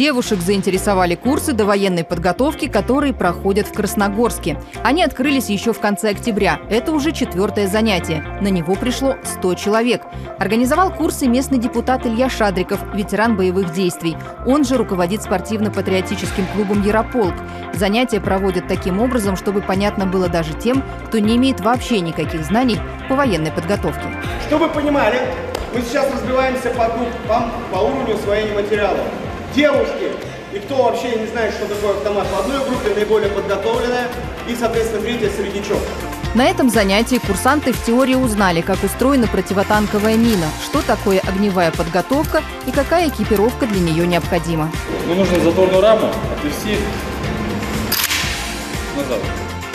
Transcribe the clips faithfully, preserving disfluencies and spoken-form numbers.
Девушек заинтересовали курсы довоенной подготовки, которые проходят в Красногорске. Они открылись еще в конце октября. Это уже четвертое занятие. На него пришло сто человек. Организовал курсы местный депутат Илья Шадриков, ветеран боевых действий. Он же руководит спортивно-патриотическим клубом «Ярополк». Занятия проводят таким образом, чтобы понятно было даже тем, кто не имеет вообще никаких знаний по военной подготовке. Чтобы вы понимали, мы сейчас разбиваемся по, по, по уровню освоения материала. Девушки, и кто вообще не знает, что такое автомат, в одной группе наиболее подготовленная, и, соответственно, третья среднячок. На этом занятии курсанты в теории узнали, как устроена противотанковая мина, что такое огневая подготовка и какая экипировка для нее необходима. Ну, нужно заторную раму отвести назад.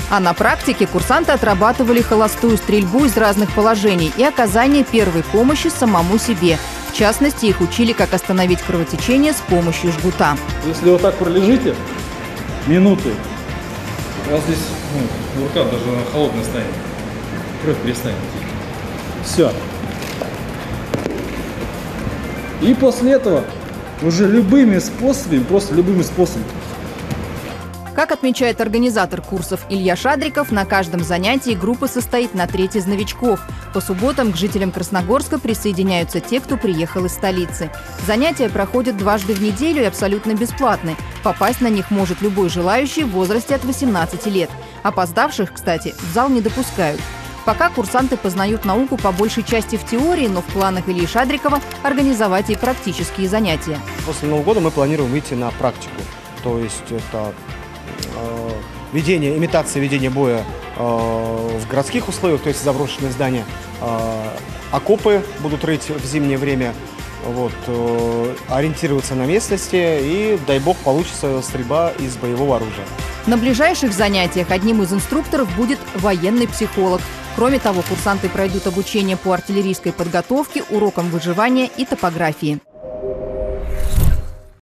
А на практике курсанты отрабатывали холостую стрельбу из разных положений и оказание первой помощи самому себе. В частности, их учили, как остановить кровотечение с помощью жгута. Если вот так пролежите минуты, у вас здесь, ну, рука даже холодная станет, кровь перестанет. Все. И после этого уже любыми способами, просто любыми способами. Как отмечает организатор курсов Илья Шадриков, на каждом занятии группа состоит на треть из новичков. По субботам к жителям Красногорска присоединяются те, кто приехал из столицы. Занятия проходят дважды в неделю и абсолютно бесплатны. Попасть на них может любой желающий в возрасте от восемнадцати лет. Опоздавших, кстати, в зал не допускают. Пока курсанты познают науку по большей части в теории, но в планах Ильи Шадрикова организовать и практические занятия. После Нового года мы планируем выйти на практику, то есть это... Ведение, имитация ведения боя э, в городских условиях, то есть заброшенные здания, э, окопы будут рыть в зимнее время, вот, э, ориентироваться на местности и, дай бог, получится стрельба из боевого оружия. На ближайших занятиях одним из инструкторов будет военный психолог. Кроме того, курсанты пройдут обучение по артиллерийской подготовке, урокам выживания и топографии.